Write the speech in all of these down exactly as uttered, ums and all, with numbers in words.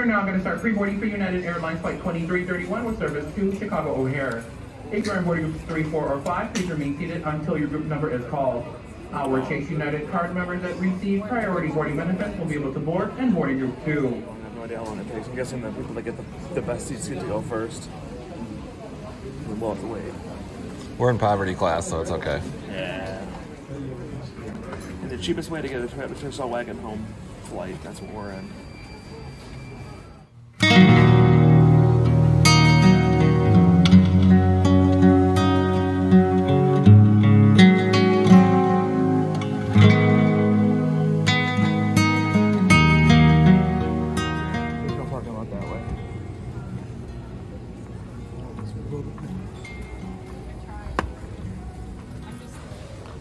We're now going to start pre-boarding for United Airlines Flight twenty-three thirty-one with service to Chicago O'Hare. If you're in boarding groups three, four, or five, please remain seated until your group number is called. Our Chase United card members that receive priority boarding benefits will be able to board in boarding group two. I have no idea how long it takes. I'm guessing the people that get the, the best seats get to go first. We'll have to wait. We're in poverty class, so it's okay. Yeah. And the cheapest way to get a Tercel wagon home flight, that's what we're in.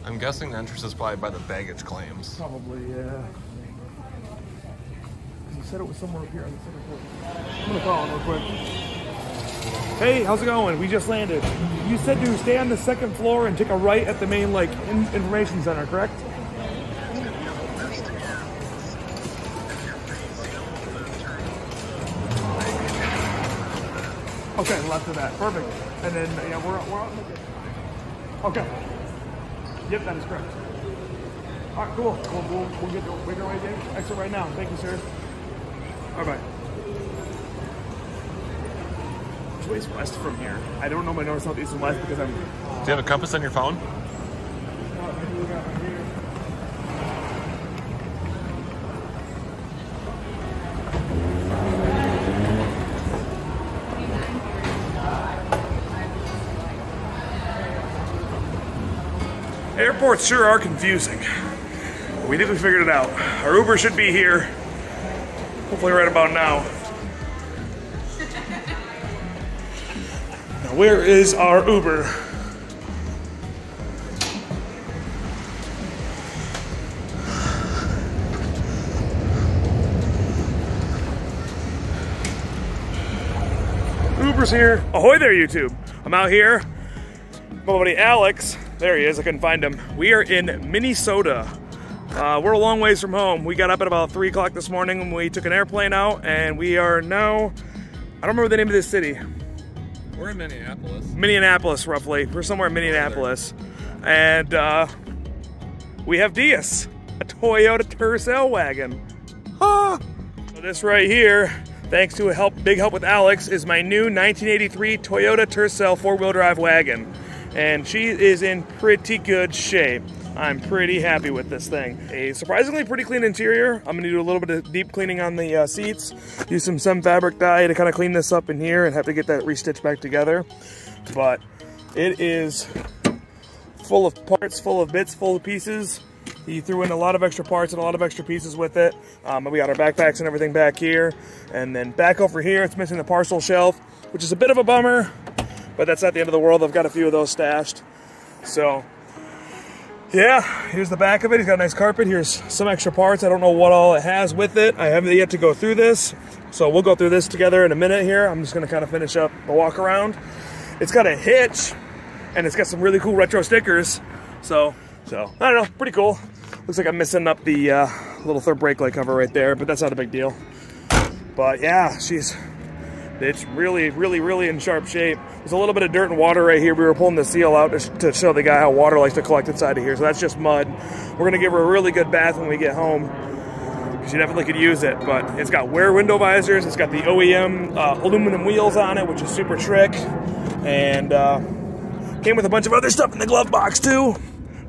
I'm guessing the entrance is probably by the baggage claims. Probably, yeah. Because he said it was somewhere up here on the center floor. I'm going to call him real quick. Hey, how's it going? We just landed. You said to stay on the second floor and take a right at the main, like, in information center, correct? Okay, left of that. Perfect. And then, yeah, we're, we're out. Okay. Yep, that is correct. All right, cool. We'll, we'll, we'll get the wigger right there. Exit right now. Thank you, sir. All right. Which way is west from here? I don't know my north, south, east, and west because I'm... Do you have a compass on your phone? No, maybe we got right here. Airports sure are confusing. We think we figured it out. Our Uber should be here, hopefully right about now. Now where is our Uber? Uber's here. Ahoy there, YouTube. I'm out here. My buddy Alex. There he is, I couldn't find him. We are in Minnesota. Uh, we're a long ways from home. We got up at about three o'clock this morning and we took an airplane out and we are now, I don't remember the name of this city. We're in Minneapolis. Minneapolis, roughly. We're somewhere in Minneapolis. And uh, we have Diaz, a Toyota Tercel wagon. Ah! So this right here, thanks to a help, big help with Alex, is my new nineteen eighty-three Toyota Tercel four-wheel drive wagon. And she is in pretty good shape. I'm pretty happy with this thing. A surprisingly pretty clean interior. I'm gonna do a little bit of deep cleaning on the uh, seats, use some sun fabric dye to kind of clean this up in here and have to get that restitched back together. But it is full of parts, full of bits, full of pieces. He threw in a lot of extra parts and a lot of extra pieces with it. Um, we got our backpacks and everything back here. And then back over here, it's missing the parcel shelf, which is a bit of a bummer. But that's not the end of the world. I've got a few of those stashed. So, yeah, here's the back of it. He's got a nice carpet. Here's some extra parts. I don't know what all it has with it. I haven't yet to go through this. So we'll go through this together in a minute here. I'm just going to kind of finish up the walk around. It's got a hitch, and it's got some really cool retro stickers. So, so I don't know, pretty cool. Looks like I'm missing up the uh, little third brake light cover right there, but that's not a big deal. But, yeah, she's... It's really, really, really in sharp shape. There's a little bit of dirt and water right here. We were pulling the seal out to show the guy how water likes to collect inside of here. So that's just mud. We're going to give her a really good bath when we get home. She definitely could use it. But it's got wear window visors. It's got the O E M uh, aluminum wheels on it, which is super trick. And uh, came with a bunch of other stuff in the glove box too,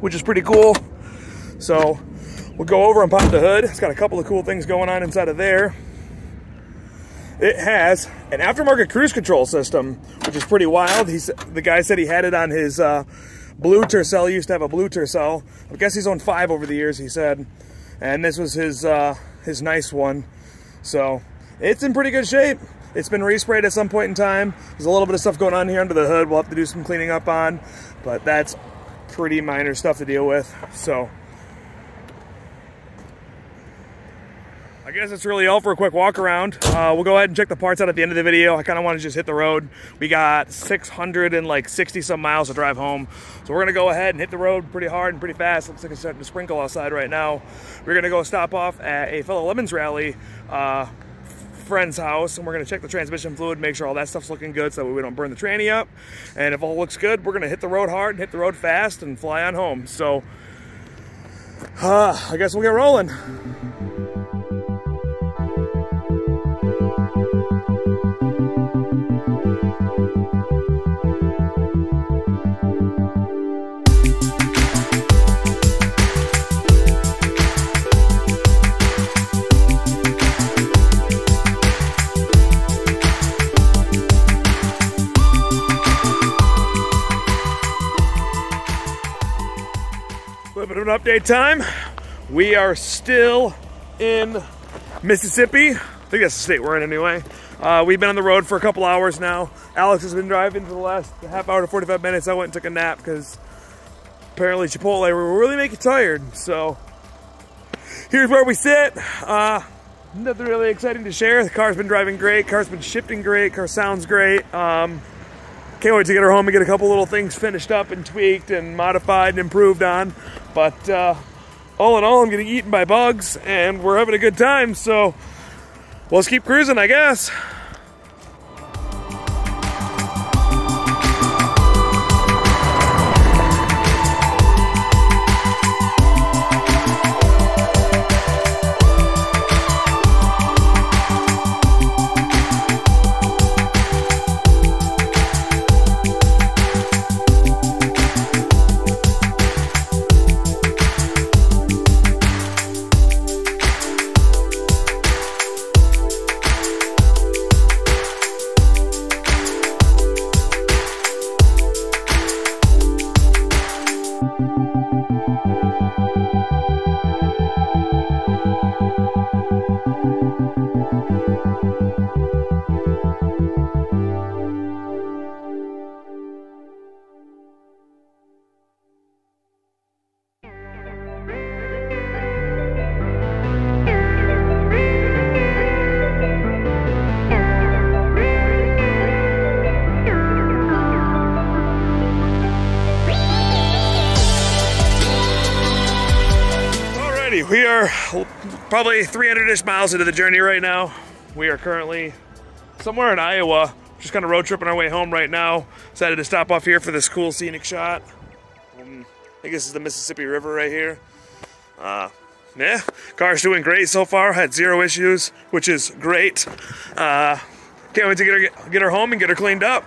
which is pretty cool. So we'll go over and pop the hood. It's got a couple of cool things going on inside of there. It has an aftermarket cruise control system, which is pretty wild. He's, the guy said he had it on his uh, blue Tercel. He used to have a blue Tercel. I guess he's owned five over the years, he said. And this was his, uh, his nice one. So it's in pretty good shape. It's been resprayed at some point in time. There's a little bit of stuff going on here under the hood. We'll have to do some cleaning up on, but that's pretty minor stuff to deal with. So I guess that's really all for a quick walk around. Uh, we'll go ahead and check the parts out at the end of the video. I kind of want to just hit the road. We got six hundred and like sixty some miles to drive home. So we're going to go ahead and hit the road pretty hard and pretty fast. Looks like it's starting to sprinkle outside right now. We're going to go stop off at a Fellow Lemons rally uh, friend's house, and we're gonna check the transmission fluid, make sure all that stuff's looking good so we don't burn the tranny up. And if all looks good, we're gonna hit the road hard and hit the road fast and fly on home. So uh, I guess we'll get rolling. An update time. We are still in Mississippi. I think that's the state we're in anyway. Uh, we've been on the road for a couple hours now. Alex has been driving for the last half hour to forty-five minutes. I went and took a nap because apparently Chipotle will really make you tired. So here's where we sit. Uh, nothing really exciting to share. The car's been driving great. Car's been shifting great. Car sounds great. Um, Can't wait to get her home and get a couple little things finished up and tweaked and modified and improved on. But uh, all in all, I'm getting eaten by bugs and we're having a good time. So let's keep cruising, I guess. We are probably three hundred-ish miles into the journey right now. We are currently somewhere in Iowa, just kind of road tripping our way home right now. Decided to stop off here for this cool scenic shot. Um, I think this is the Mississippi River right here. Uh, yeah, car's doing great so far. Had zero issues, which is great. Uh, can't wait to get her, get her home and get her cleaned up.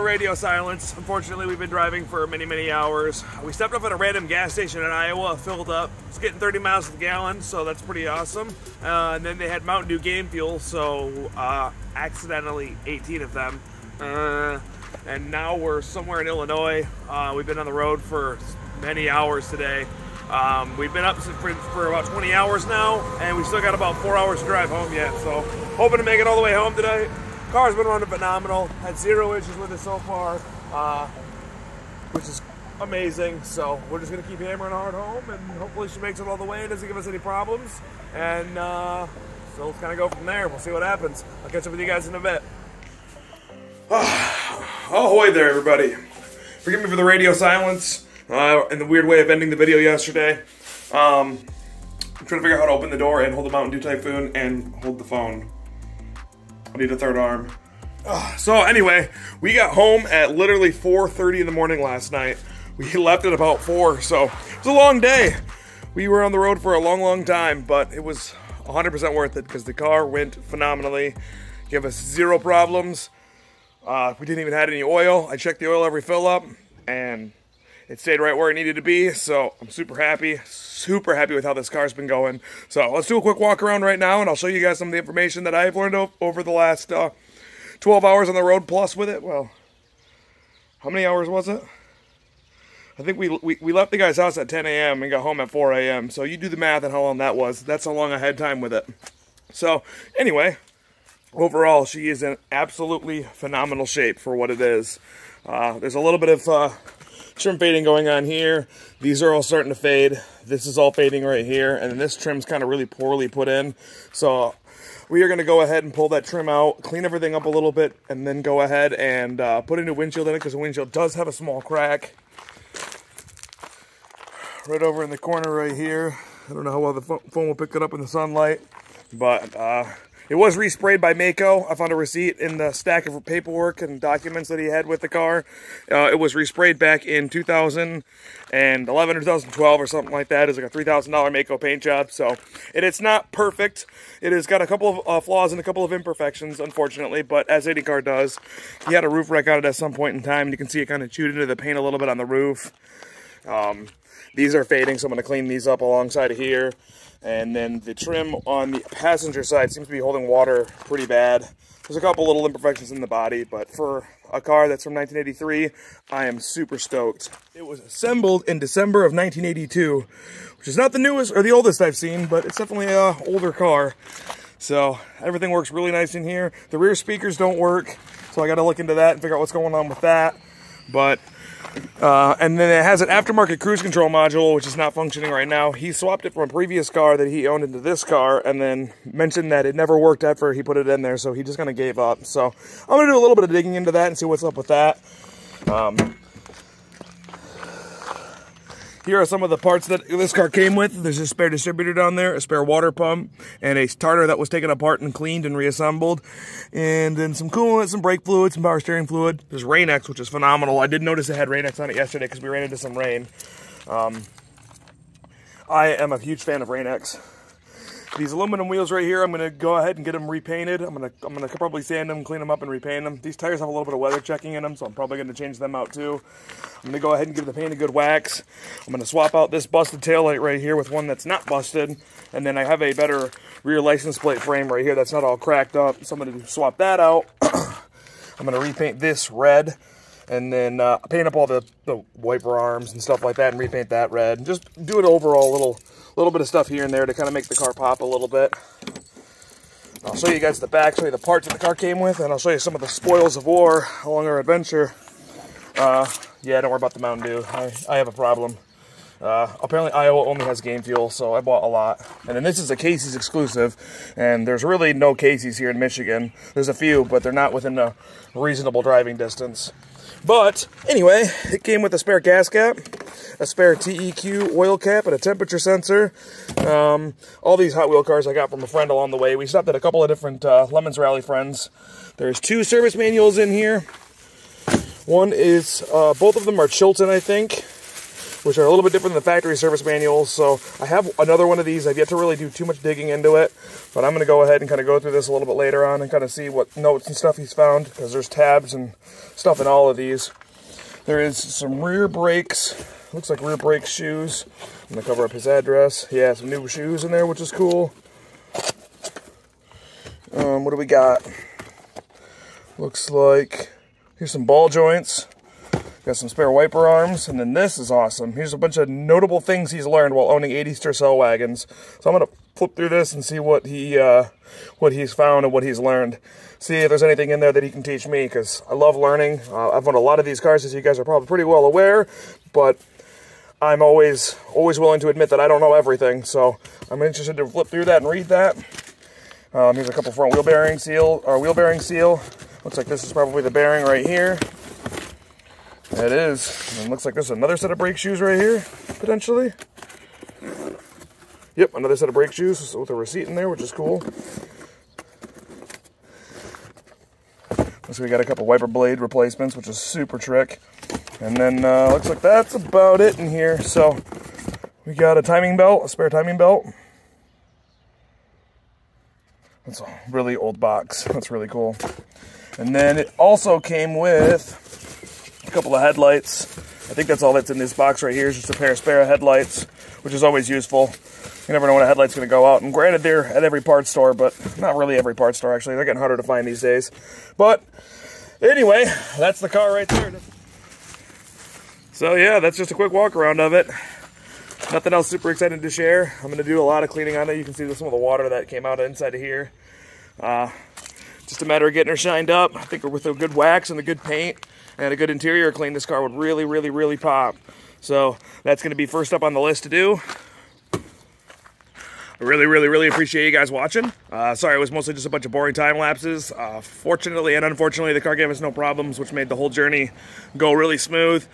Radio silence. Unfortunately, we've been driving for many, many hours. We stepped up at a random gas station in Iowa, filled up. It's getting thirty miles to the gallon, so that's pretty awesome. Uh, and then they had Mountain Dew Game Fuel, so uh, accidentally eighteen of them. Uh, and now we're somewhere in Illinois. Uh, we've been on the road for many hours today. Um, we've been up for, for about twenty hours now, and we still got about four hours to drive home yet. So hoping to make it all the way home today. Car's been running phenomenal, had zero issues with it so far. Uh, which is amazing. So we're just going to keep hammering hard home, and hopefully she makes it all the way and doesn't give us any problems. And uh, so let's kind of go from there. We'll see what happens. I'll catch up with you guys in a bit. Oh, ahoy there, everybody. Forgive me for the radio silence uh, and the weird way of ending the video yesterday. Um, I'm trying to figure out how to open the door and hold the Mountain Dew Typhoon and hold the phone. I need a third arm. Uh, so anyway, we got home at literally four thirty in the morning last night. We left at about four, so it was a long day. We were on the road for a long, long time, but it was one hundred percent worth it because the car went phenomenally. Gave us zero problems. Uh, we didn't even have any oil. I checked the oil every fill up, and it stayed right where it needed to be, so I'm super happy, super happy with how this car's been going. So let's do a quick walk around right now, and I'll show you guys some of the information that I've learned over the last uh, twelve hours on the road plus with it. Well, how many hours was it? I think we, we, we left the guy's house at ten A M and got home at four A M So you do the math on how long that was. That's how long I had time with it. So anyway, overall, she is in absolutely phenomenal shape for what it is. Uh, there's a little bit of uh, trim fading going on here. These are all starting to fade. This is all fading right here. And then this trim's kind of really poorly put in. So we are going to go ahead and pull that trim out, clean everything up a little bit, and then go ahead and uh, put a new windshield in it because the windshield does have a small crack. Right over in the corner right here. I don't know how well the phone will pick it up in the sunlight, but uh, it was resprayed by Mako. I found a receipt in the stack of paperwork and documents that he had with the car. Uh, it was resprayed back in two thousand eleven or two thousand twelve or something like that. It was like a three thousand dollar Mako paint job. So, and it's not perfect. It has got a couple of uh, flaws and a couple of imperfections, unfortunately, but as any car does. He had a roof wreck on it at some point in time, and you can see it kind of chewed into the paint a little bit on the roof. Um, these are fading, so I'm going to clean these up alongside of here. And then the trim on the passenger side seems to be holding water pretty bad. There's a couple little imperfections in the body, but for a car that's from nineteen eighty-three, I am super stoked. It was assembled in December of nineteen eighty-two, which is not the newest or the oldest I've seen, but it's definitely an older car. So everything works really nice in here. The rear speakers don't work, so I got to look into that and figure out what's going on with that. But... Uh, and then it has an aftermarket cruise control module, which is not functioning right now. He swapped it from a previous car that he owned into this car and then mentioned that it never worked after he put it in there, so he just kind of gave up. So I'm going to do a little bit of digging into that and see what's up with that. Um, here are some of the parts that this car came with. There's a spare distributor down there, a spare water pump, and a starter that was taken apart and cleaned and reassembled. And then some coolant, some brake fluid, some power steering fluid. There's Rain-X, which is phenomenal. I did notice it had Rain-X on it yesterday because we ran into some rain. Um, I am a huge fan of Rain-X. These aluminum wheels right here, I'm going to go ahead and get them repainted. I'm going to I'm gonna probably sand them, clean them up, and repaint them. These tires have a little bit of weather checking in them, so I'm probably going to change them out too. I'm going to go ahead and give the paint a good wax. I'm going to swap out this busted taillight right here with one that's not busted. And then I have a better rear license plate frame right here that's not all cracked up. So I'm going to swap that out. I'm going to repaint this red. And then uh, paint up all the, the wiper arms and stuff like that and repaint that red. And just do an overall little... little bit of stuff here and there to kind of make the car pop a little bit. I'll show you guys the back, show you the parts that the car came with, and I'll show you some of the spoils of war along our adventure. Uh, yeah, don't worry about the Mountain Dew. I, I have a problem. Uh, apparently Iowa only has game fuel, so I bought a lot. And then this is a Casey's exclusive, and there's really no Casey's here in Michigan. There's a few, but they're not within a reasonable driving distance. But anyway, it came with a spare gas cap, a spare T E Q oil cap, and a temperature sensor. Um, all these Hot Wheel cars I got from a friend along the way. We stopped at a couple of different uh, Lemons Rally friends. There's two service manuals in here. One is, uh, both of them are Chilton, I think, which are a little bit different than the factory service manuals. So I have another one of these. I've yet to really do too much digging into it, but I'm going to go ahead and kind of go through this a little bit later on and kind of see what notes and stuff he's found, because there's tabs and stuff in all of these. There is some rear brakes. Looks like rear brake shoes. I'm going to cover up his address. He has some new shoes in there, which is cool. Um, what do we got? Looks like here's some ball joints. Got some spare wiper arms, and then this is awesome. Here's a bunch of notable things he's learned while owning eighties Tercel wagons. So I'm going to flip through this and see what he uh, what he's found and what he's learned. See if there's anything in there that he can teach me, because I love learning. Uh, I've owned a lot of these cars, as you guys are probably pretty well aware, but I'm always always willing to admit that I don't know everything. So I'm interested to flip through that and read that. Um, here's a couple front wheel bearing seal, or wheel bearing seal. Looks like this is probably the bearing right here. It is. And it looks like there's another set of brake shoes right here, potentially. Yep, another set of brake shoes with a receipt in there, which is cool. Looks like we got a couple wiper blade replacements, which is super trick. And then uh, looks like that's about it in here. So we got a timing belt, a spare timing belt. That's a really old box. That's really cool. And then it also came with a couple of headlights. I think that's all that's in this box right here, is just a pair of spare headlights, which is always useful. You never know when a headlight's going to go out. And granted, they're at every parts store, but not really every parts store, actually. They're getting harder to find these days. But anyway, that's the car right there. So yeah, that's just a quick walk around of it. Nothing else super exciting to share. I'm going to do a lot of cleaning on it. You can see some of the water that came out inside of here. Uh, just a matter of getting her shined up. I think with a good wax and a good paint and a good interior clean, this car would really, really, really pop. So that's going to be first up on the list to do. I really, really, really appreciate you guys watching. Uh, sorry, it was mostly just a bunch of boring time lapses. Uh, fortunately and unfortunately, the car gave us no problems, which made the whole journey go really smooth.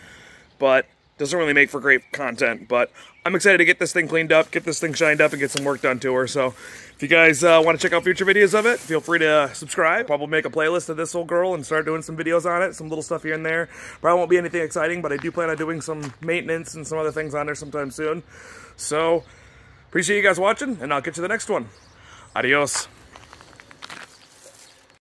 But doesn't really make for great content. But I'm excited to get this thing cleaned up, get this thing shined up, and get some work done to her. So if you guys uh, want to check out future videos of it, feel free to subscribe. Probably make a playlist of this old girl and start doing some videos on it, some little stuff here and there. Probably won't be anything exciting, but I do plan on doing some maintenance and some other things on there sometime soon. So appreciate you guys watching, and I'll get you the next one. Adios.